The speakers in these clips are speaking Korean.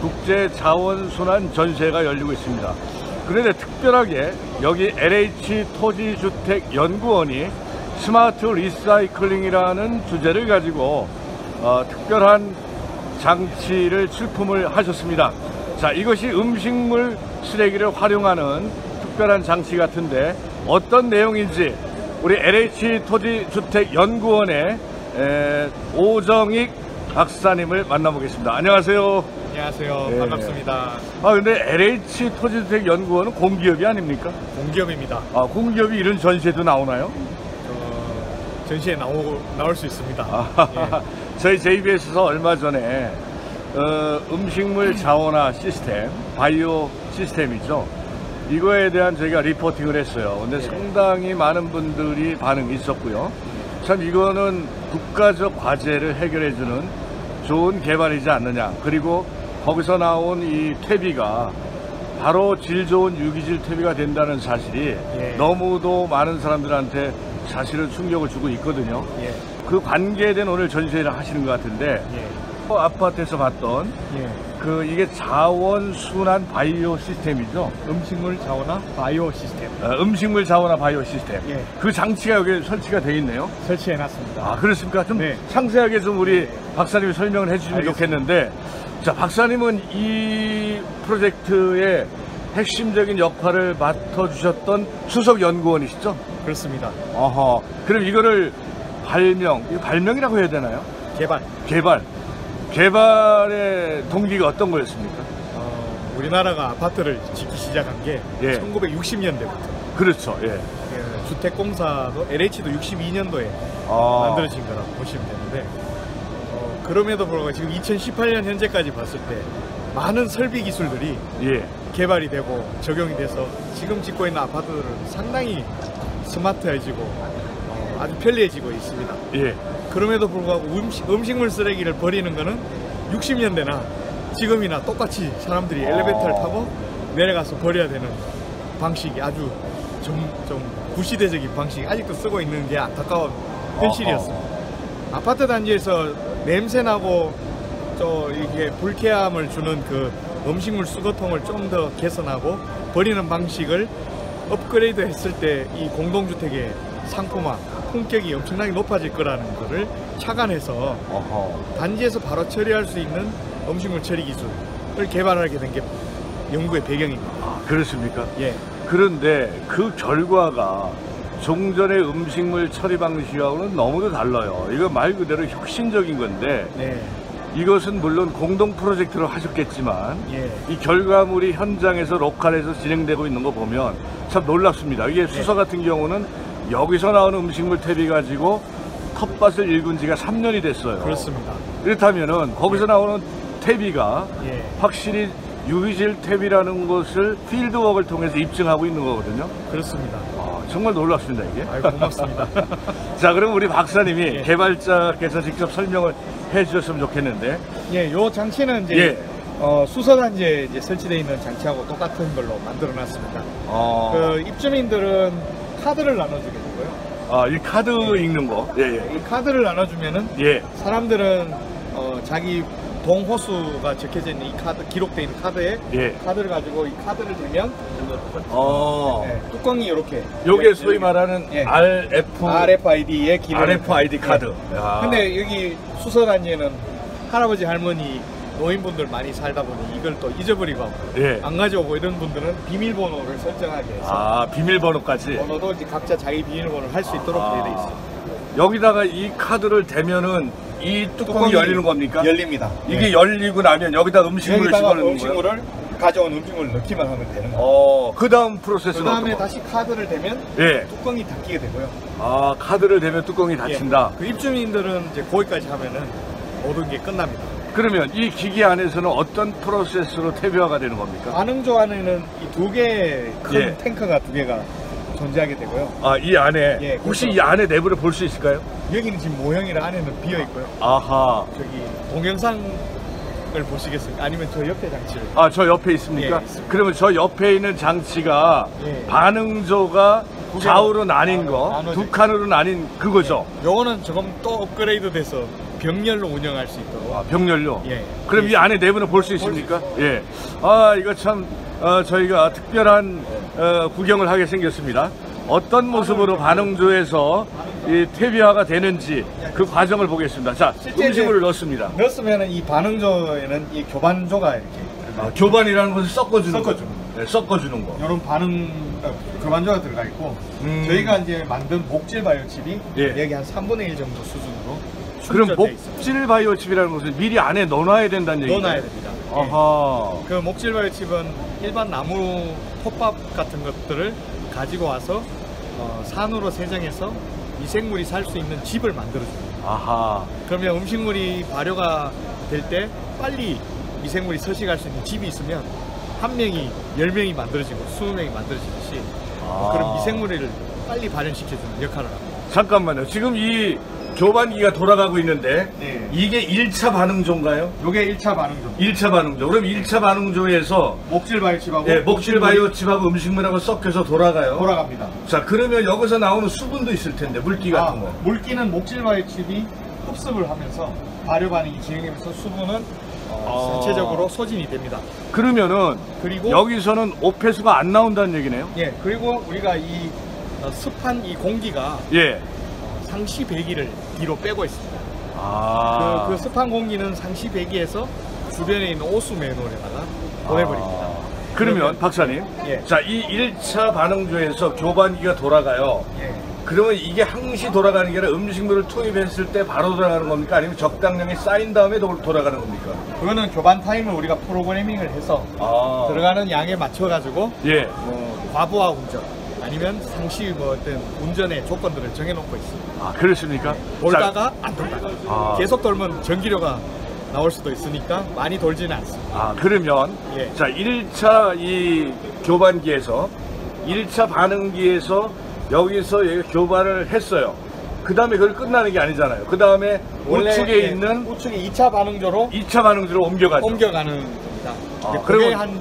국제자원순환 전시회가 열리고 있습니다. 그런데 특별하게 여기 LH 토지주택연구원이 스마트 리사이클링이라는 주제를 가지고 특별한 장치를 출품을 하셨습니다. 자, 이것이 음식물 쓰레기를 활용하는 특별한 장치 같은데 어떤 내용인지 우리 LH 토지주택연구원의 오정익 박사님을 만나보겠습니다. 안녕하세요. 안녕하세요. 네. 반갑습니다. 아, 근데 LH 토지주택연구원은 공기업이 아닙니까? 공기업입니다. 아, 공기업이 이런 전시회도 나오나요? 전시에 나올 수 있습니다. 아, 예. 저희 JBS에서 얼마 전에 음식물 자원화 시스템, 바이오 시스템이죠. 이거에 대한 저희가 리포팅을 했어요. 근데 예. 상당히 많은 분들이 반응이 있었고요. 참 이거는 국가적 과제를 해결해주는 좋은 개발이지 않느냐. 그리고 거기서 나온 이 퇴비가 바로 질 좋은 유기질 퇴비가 된다는 사실이 예. 너무도 많은 사람들한테 사실은 충격을 주고 있거든요. 예. 그 관계에 대한 오늘 전시회를 하시는 것 같은데 예. 아파트에서 봤던 예. 그 이게 자원순환 바이오 시스템이죠. 음식물 자원화 바이오 시스템. 음식물 자원화 바이오 시스템. 예. 그 장치가 여기 설치가 돼 있네요. 설치해놨습니다. 아, 그렇습니까? 좀 네. 상세하게 좀 우리 네. 박사님이 설명을 해주시면 알겠습니다. 좋겠는데, 자, 박사님은 이 프로젝트의 핵심적인 역할을 맡아주셨던 수석연구원이시죠? 그렇습니다. 어허. 그럼 이거를 발명이라고 해야 되나요? 개발의 동기가 어떤 거였습니까? 우리나라가 아파트를 짓기 시작한 게 예. 1960년대부터. 그렇죠. 예. 예, 주택공사도 LH도 62년도에 만들어진 거라고 보시면 되는데, 그럼에도 불구하고 지금 2018년 현재까지 봤을 때 많은 설비 기술들이 예. 개발이 되고 적용이 돼서 지금 짓고 있는 아파트들은 상당히 스마트해지고 아주 편리해지고 있습니다. 예. 그럼에도 불구하고 음식물 쓰레기를 버리는 거는 60년대나 지금이나 똑같이 사람들이 엘리베이터를 타고 내려가서 버려야 되는 방식이 아주 좀 구시대적인 방식이 아직도 쓰고 있는 게 안타까운 현실이었습니다. 아파트 단지에서 냄새나고 또 이게 불쾌함을 주는 그 음식물 수거통을 좀 더 개선하고 버리는 방식을 업그레이드 했을 때 이 공동주택의 상품화, 품격이 엄청나게 높아질 거라는 것을 착안해서 단지에서 바로 처리할 수 있는 음식물 처리 기술을 개발하게 된 게 연구의 배경입니다. 아, 그렇습니까? 예. 그런데 그 결과가 종전의 음식물 처리 방식하고는 너무도 달라요. 이거 말 그대로 혁신적인 건데 네. 이것은 물론 공동 프로젝트로 하셨겠지만 예. 이 결과물이 현장에서 로컬에서 진행되고 있는 거 보면 참 놀랍습니다. 이게 수서 같은 경우는 여기서 나오는 음식물 퇴비 가지고 텃밭을 일군 지가 3년이 됐어요. 그렇습니다. 그렇다면은 거기서 예. 나오는 퇴비가 예. 확실히 유기질 퇴비라는 것을 필드웍을 통해서 입증하고 있는 거거든요. 그렇습니다. 정말 놀랍습니다, 이게. 아유, 고맙습니다. 자, 그럼 우리 박사님이 예. 개발자께서 직접 설명을 해 주셨으면 좋겠는데. 예, 요 장치는 이제 예. 수서단지에 이제 설치되어 있는 장치하고 똑같은 걸로 만들어 놨습니다. 그 입주민들은 카드를 나눠주게 되고요. 아, 이 카드 예. 읽는 거? 예, 예. 이 카드를 나눠주면은 예. 사람들은 자기 동호수가 적혀져 있는 이 카드, 기록되어 있는 카드에 예. 카드를 가지고 이 카드를 대면 네, 뚜껑이 이렇게 요게 소위 말하는 예. RFID의 기능 RFID 카드. 네. 근데 여기 수서단지에는 할아버지 할머니 노인분들 많이 살다 보니 이걸 또 잊어버리고 예. 안 가져오고 이런 분들은 비밀번호를 설정하게 해서 비밀번호까지 번호도 이제 각자 자기 비밀번호를 할 수 있도록 되어 있어요. 여기다가 이 카드를 대면은 이 뚜껑이 열리는 겁니까? 열립니다. 이게 네. 열리고 나면 여기다 음식물을 집어넣는 거예요? 가져온 음식물을 넣기만 하면 되는 거예요. 그 다음 프로세스는 어떤 거예요? 그 다음에 다시 카드를 대면 예. 뚜껑이 닫히게 되고요. 아, 카드를 대면 뚜껑이 닫힌다. 예. 그 입주민들은 이제 거기까지 하면은 모든 게 끝납니다. 그러면 이 기기 안에서는 어떤 프로세스로 퇴비화가 되는 겁니까? 안흥조 안에는 이 두 개의 큰 예. 탱크가 두 개가 존재하게 되고요. 아, 이 안에 예, 혹시 그렇죠. 이 안에 내부를 볼 수 있을까요? 여기는 지금 모형이라 안에는 비어 있고요. 아하. 저기 동영상을 보시겠습니까? 아니면 저 옆에 장치를? 아, 저 옆에 있습니까? 예, 있습니다. 그러면 저 옆에 있는 장치가 예. 반응조가 좌우로 나뉜 거, 두 칸으로 나뉜 그거죠. 예. 요거는 조금 또 업그레이드 돼서 병렬로 운영할 수 있도록. 아, 병렬로? 예. 그럼 이 안에 내부는 볼 수 있습니까? 예. 아, 이거 참 저희가 특별한 구경을 하게 생겼습니다. 어떤 모습으로 반응조에서 이 퇴비화가 되는지 그 과정을 보겠습니다. 자, 음식물을 넣습니다. 넣었으면 이 반응조에는 이 교반조가 이렇게. 아, 교반이라는 것을 섞어주는 거. 이런 반응 교반조가 들어가 있고 저희가 이제 만든 목질바이오칩이 예. 여기 한 3분의 1 정도 수준으로. 그럼 목질바이오칩이라는 것은 미리 안에 넣어놔야 된다는 얘기죠? 넣어놔야 됩니다. 아하. 예. 그 목질바이오칩은 일반 나무 톱밥 같은 것들을 가지고 와서 산으로 세정해서 미생물이 살 수 있는 집을 만들어줍니다. 아하. 그러면 음식물이 발효가 될 때 빨리 미생물이 서식할 수 있는 집이 있으면 한 명이 10명이 만들어지고 20명이 만들어지듯이 아. 그런 미생물을 빨리 발현시켜주는 역할을 합니다. 잠깐만요. 지금 이 교반기가 돌아가고 있는데 네. 이게 1차 반응조인가요? 이게 1차 반응조. 1차 반응조. 그럼 1차 반응조에서 목질바이오칩하고 네, 목질바이오칩하고 음식물하고 섞여서 돌아가요. 돌아갑니다. 자, 그러면 여기서 나오는 수분도 있을 텐데 물기 같은 거. 물기는 목질바이오칩이 흡수를 하면서 발효 반응이 진행되면서 수분은 전체적으로 소진이 됩니다. 그러면은 그리고 여기서는 오폐수가 안 나온다는 얘기네요? 예. 그리고 우리가 이 습한 이 공기가 예. 상시 배기를 뒤로 빼고 있습니다. 아. 그 습한 공기는 상시 배기에서 주변에 있는 오수 맨홀에다가 보내버립니다. 아. 그러면 박사님, 예. 자, 이 1차 반응조에서 교반기가 돌아가요. 예. 그러면 이게 항시 돌아가는 게 아니라 음식물을 투입했을 때 바로 돌아가는 겁니까? 아니면 적당량이 쌓인 다음에 돌아가는 겁니까? 그거는 교반 타임을 우리가 프로그래밍을 해서 아. 들어가는 양에 맞춰가지고 예. 과부하 운전 아니면 상시 뭐 어떤 운전의 조건들을 정해놓고 있습니다. 아, 그렇습니까? 네. 돌다가 안 돌다가 아. 계속 돌면 전기료가 나올 수도 있으니까 많이 돌지는 않습니다. 아, 그러면 예. 자, 1차 이 교반기에서 1차 반응기에서 여기서 교반을 했어요. 그 다음에 그걸 끝나는 게 아니잖아요. 그 다음에 우측에 있는 우측에 2차 반응조로 2차 반응조로 옮겨가죠. 옮겨가는 겁니다. 아, 그게 한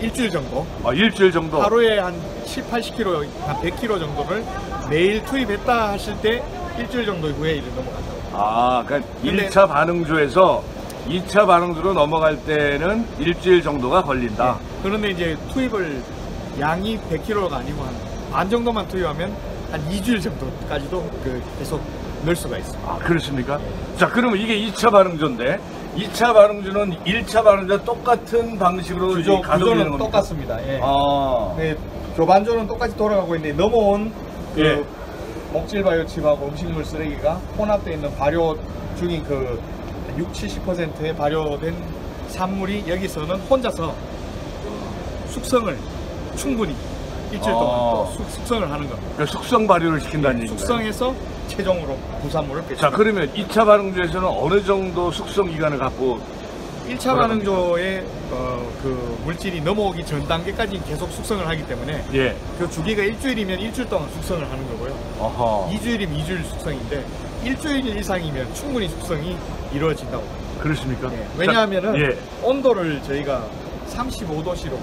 일주일 정도. 아, 일주일 정도. 하루에 한 70, 80kg, 한 100kg 정도를 매일 투입했다 하실 때 일주일 정도 후에 이를 넘어간다고. 아, 그러니까 1차 반응조에서 2차 반응조로 넘어갈 때는 일주일 정도가 걸린다. 네. 그런데 이제 투입을 양이 100kg가 아니고 한 반 정도만 투여하면 한 2주일 정도까지도 계속 넣을 수가 있습니다. 아, 그렇습니까? 자, 그러면 이게 2차 반응조인데 2차 반응조는 1차 반응조와 똑같은 방식으로 구조는 똑같습니다. 예. 아. 네, 교반조는 똑같이 돌아가고 있는데 넘어온 그 예. 목질바이오칩하고 음식물 쓰레기가 혼합되어 있는 발효 중인 그 60, 70%의 발효된 산물이 여기서는 혼자서 숙성을 충분히 일주일 동안 또 숙성을 하는 겁니다. 그러니까 숙성 발효를 시킨다는 얘기죠. 숙성해서 최종으로 부산물을 배출. 자, 그러면 2차 반응조에서는 어느 정도 숙성 기간을 갖고 1차 반응조에 그 물질이 넘어오기 전 단계까지 계속 숙성을 하기 때문에 예. 그 주기가 일주일이면 일주일 동안 숙성을 하는 거고요. 어허. 2주일이면 2주일 숙성인데 일주일 이상이면 충분히 숙성이 이루어진다고. 그렇습니까? 예. 왜냐하면은 예. 온도를 저희가 35°C로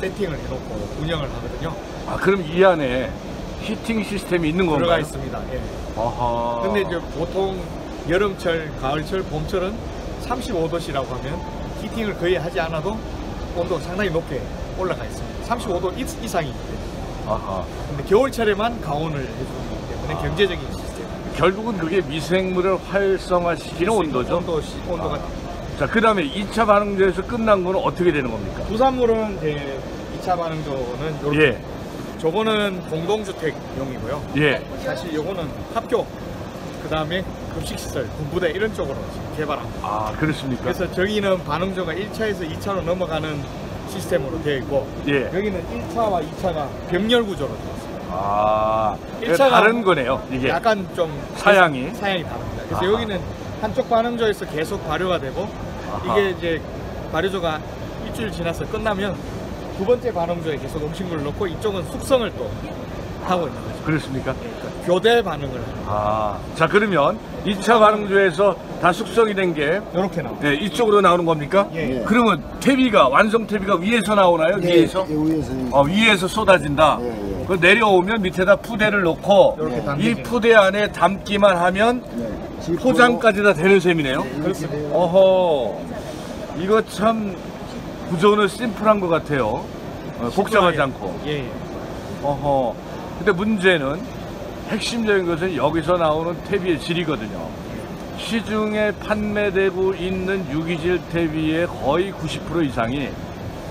세팅을 해놓고 운영을 하거든요. 아, 그럼 이 안에 히팅 시스템이 있는 건가요? 들어가 있습니다. 예. 아하. 근데 이제 보통 여름철, 가을철, 봄철은 35°C라고 하면 히팅을 거의 하지 않아도 온도가 상당히 높게 올라가 있습니다. 35도 이상이기 때문에. 아하. 근데 겨울철에만 가온을 해주기 때문에 아하. 경제적인 시스템. 결국은 그게 미생물을 활성화시키는 온도죠? 온도가. 아. 자, 그 다음에 2차 반응조에서 끝난 거는 어떻게 되는 겁니까? 부산물은 이제 2차 반응조는 요렇게 예. 저거는 공동주택용이고요. 예. 사실 요거는 학교, 그 다음에 급식시설, 군부대 이런 쪽으로 개발합니다. 아, 그렇습니까? 그래서 저기는 반응조가 1차에서 2차로 넘어가는 시스템으로 되어 있고 예. 여기는 1차와 2차가 병렬 구조로 되어 있습니다. 아, 1차가 다른 거네요. 이게 약간 좀 사양이 다릅니다. 그래서 아하. 여기는 한쪽 반응조에서 계속 발효가 되고 아하. 이게 이제 발효조가 일주일 지나서 끝나면 두 번째 반응조에 계속 음식물을 넣고 이쪽은 숙성을 또 하고 있는 거죠. 그렇습니까? 그러니까 교대 반응을 하는 거죠. 자, 그러면 2차 반응조에서 다 숙성이 된 게 이렇게 나오죠. 네, 이쪽으로 나오는 겁니까? 예. 그러면 퇴비가 완성 퇴비가 위에서 나오나요? 예, 위에서? 예, 위에서 쏟아진다. 예, 예. 그 내려오면 밑에다 푸대를 놓고 예. 이 푸대 안에 담기만 하면 예. 포장까지 다 되는 셈이네요. 네, 그렇습니다. 어허, 이거 참 구조는 심플한 것 같아요. 복잡하지 않고. 예. 어허. 근데 문제는 핵심적인 것은 여기서 나오는 퇴비의 질이거든요. 시중에 판매되고 있는 유기질 퇴비의 거의 90% 이상이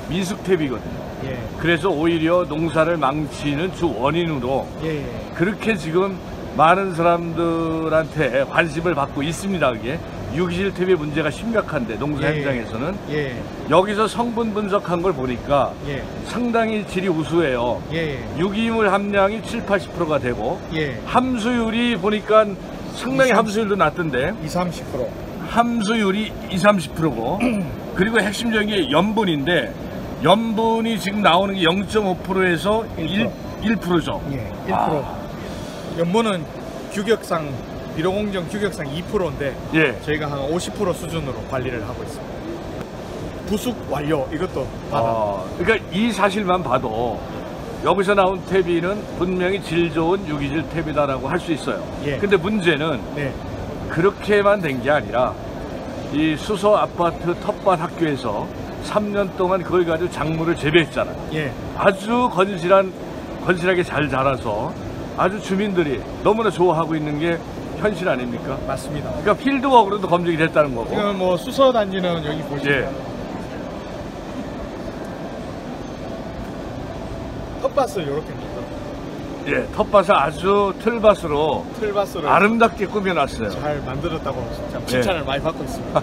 미숙 퇴비거든요. 예. 그래서 오히려 농사를 망치는 주 원인으로 예. 그렇게 지금 많은 사람들한테 관심을 받고 있습니다. 그게 유기질 퇴비 문제가 심각한데 농사 예. 현장에서는 예. 여기서 성분 분석한 걸 보니까 예. 상당히 질이 우수해요. 예. 유기물 함량이 70~80%가 되고 예. 함수율이 보니까 상당히 함수율도 낮던데 20~30% 함수율이 20~30%고 그리고 핵심적인 게 연분인데 연분이 지금 나오는 게 0.5%에서 1%죠. 예, 1%. 아. 연분은 규격상 미로공정 규격상 2%인데 예. 저희가 한 50% 수준으로 관리를 하고 있습니다. 부숙 완료 이것도 받아. 그러니까 이 사실만 봐도 여기서 나온 퇴비는 분명히 질 좋은 유기질 퇴비다라고 할 수 있어요. 예. 근데 문제는 네. 그렇게만 된 게 아니라 이 수서 아파트 텃밭 학교에서 3년 동안 거기 가지고 작물을 재배했잖아요. 예. 아주 건실하게 잘 자라서 아주 주민들이 너무나 좋아하고 있는 게 현실 아닙니까? 맞습니다. 그러니까 필드워크로도 검증이 됐다는 거고. 지금 뭐 수서 단지는 여기 보시면 예. 텃밭을 이렇게 예, 텃밭을 아주 틀밭으로 아름답게 꾸며놨어요. 잘 만들었다고 참 칭찬을 예. 많이 받고 있습니다.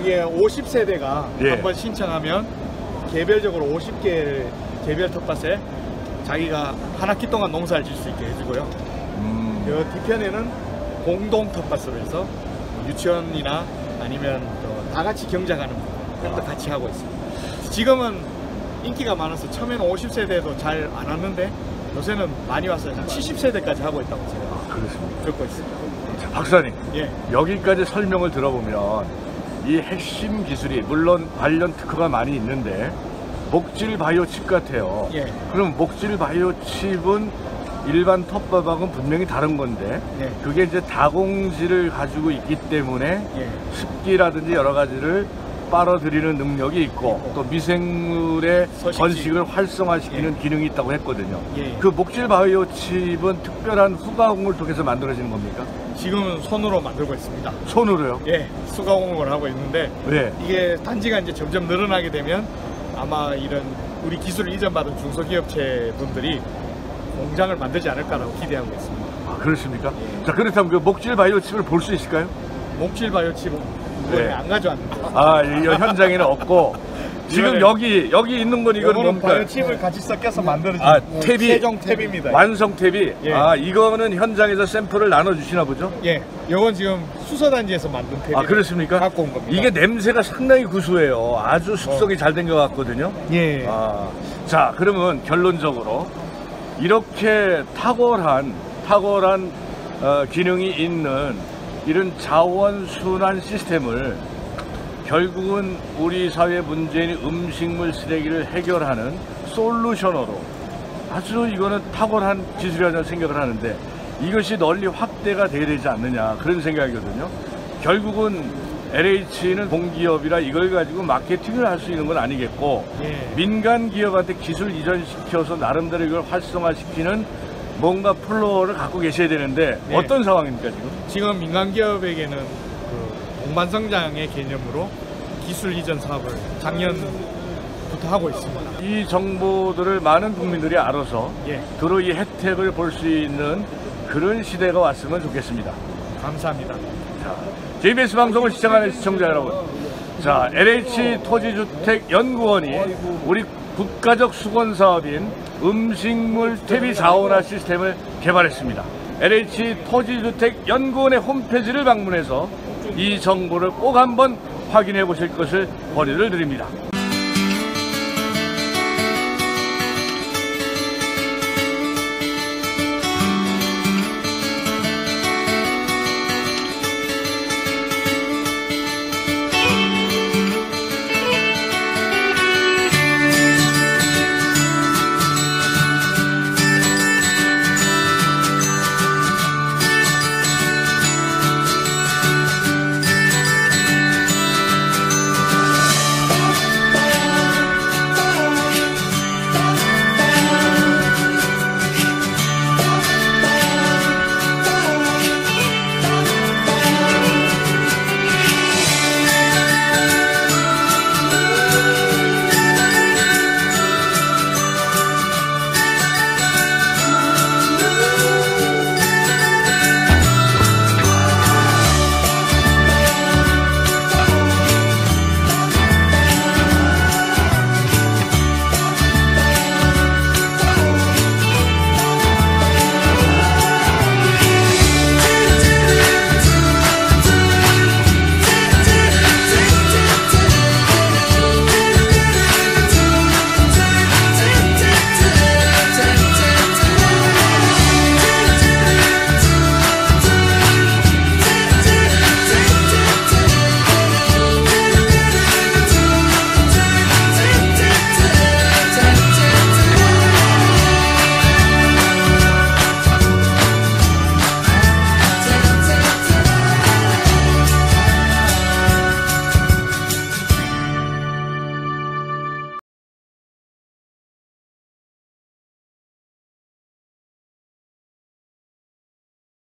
이게 50세대가 예. 한번 신청하면 개별적으로 50개를 개별 텃밭에 자기가 한 학기 동안 농사를 질 수 있게 해주고요. 그 뒤편에는 공동 텃밭으로 해서 유치원이나 아니면 다 같이 경작하는 것도 같이 하고 있습니다. 지금은 인기가 많아서 처음에는 50세대도 잘 안 왔는데 요새는 많이 와서 70세대까지 하고 있다고 제가 듣고 있습니다. 자, 박사님, 예. 여기까지 설명을 들어보면 이 핵심 기술이 물론 관련 특허가 많이 있는데 목질바이오칩 같아요. 예. 그럼 목질바이오칩은 일반 텃밭하고는 분명히 다른 건데 예. 그게 이제 다공질을 가지고 있기 때문에 예. 습기라든지 여러 가지를 빨아들이는 능력이 있고 또 미생물의 번식을 활성화시키는 예. 기능이 있다고 했거든요. 예. 그 목질바이오칩은 특별한 수가공을 통해서 만들어지는 겁니까? 지금은 손으로 만들고 있습니다. 손으로요? 예, 수가공을 하고 있는데 예. 이게 단지가 이제 점점 늘어나게 되면 아마 이런 우리 기술을 이전받은 중소기업체 분들이 공장을 만들지 않을까라고 기대하고 있습니다. 아, 그렇습니까? 예. 자, 그렇다면 그 목질바이오칩을 볼 수 있을까요? 목질바이오칩은 네. 안 가져왔는데. 아, 이 현장에는 없고 지금 여기 있는 건 이거는 뭡니까? 바이오칩을 같이 섞여서 만드는 퇴비, 최종 퇴비입니다. 완성 퇴비. 예. 아, 이거는 현장에서 샘플을 나눠 주시나 보죠? 예. 이건 지금 수서 단지에서 만든 퇴비. 아, 그렇습니까? 갖고 온 겁니다. 이게 냄새가 상당히 구수해요. 아주 숙성이 잘 된 것 같거든요. 예. 아. 자, 그러면 결론적으로 이렇게 탁월한 기능이 있는 이런 자원 순환 시스템을 결국은 우리 사회 문제인 음식물 쓰레기를 해결하는 솔루셔너로 아주 이거는 탁월한 기술이라는 생각을 하는데 이것이 널리 확대가 돼야 되지 않느냐 그런 생각이거든요. 결국은 LH는 공기업이라 이걸 가지고 마케팅을 할 수 있는 건 아니겠고 예. 민간 기업한테 기술 이전시켜서 나름대로 이걸 활성화시키는 뭔가 플로어를 갖고 계셔야 되는데 예. 어떤 상황입니까 지금? 지금 민간 기업에게는 동반성장의 개념으로 기술 이전 사업을 작년부터 하고 있습니다. 이 정보들을 많은 국민들이 알아서 예. 들어 이 혜택을 볼 수 있는 그런 시대가 왔으면 좋겠습니다. 감사합니다. 자, JBS 방송을 시청하는 시청자 여러분, 자 LH 토지주택연구원이 우리 국가적 수건 사업인 음식물 퇴비 자원화 시스템을 개발했습니다. LH 토지주택연구원의 홈페이지를 방문해서 이 정보를 꼭 한번 확인해 보실 것을 권유를 드립니다.